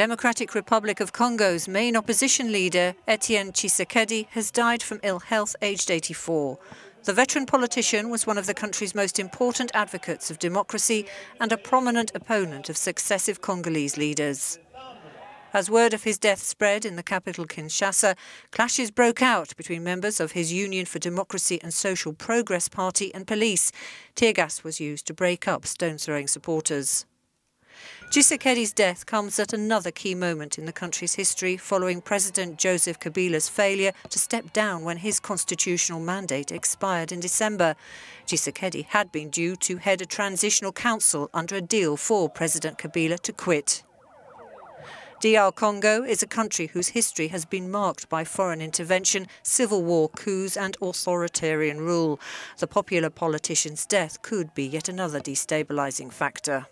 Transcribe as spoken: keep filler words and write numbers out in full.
Democratic Republic of Congo's main opposition leader, Etienne Tshisekedi, has died from ill health aged eighty-four. The veteran politician was one of the country's most important advocates of democracy and a prominent opponent of successive Congolese leaders. As word of his death spread in the capital Kinshasa, clashes broke out between members of his Union for Democracy and Social Progress party and police. Tear gas was used to break up stone-throwing supporters. Tshisekedi's death comes at another key moment in the country's history following President Joseph Kabila's failure to step down when his constitutional mandate expired in December. Tshisekedi had been due to head a transitional council under a deal for President Kabila to quit. D R Congo is a country whose history has been marked by foreign intervention, civil war coups and authoritarian rule. The popular politician's death could be yet another destabilizing factor.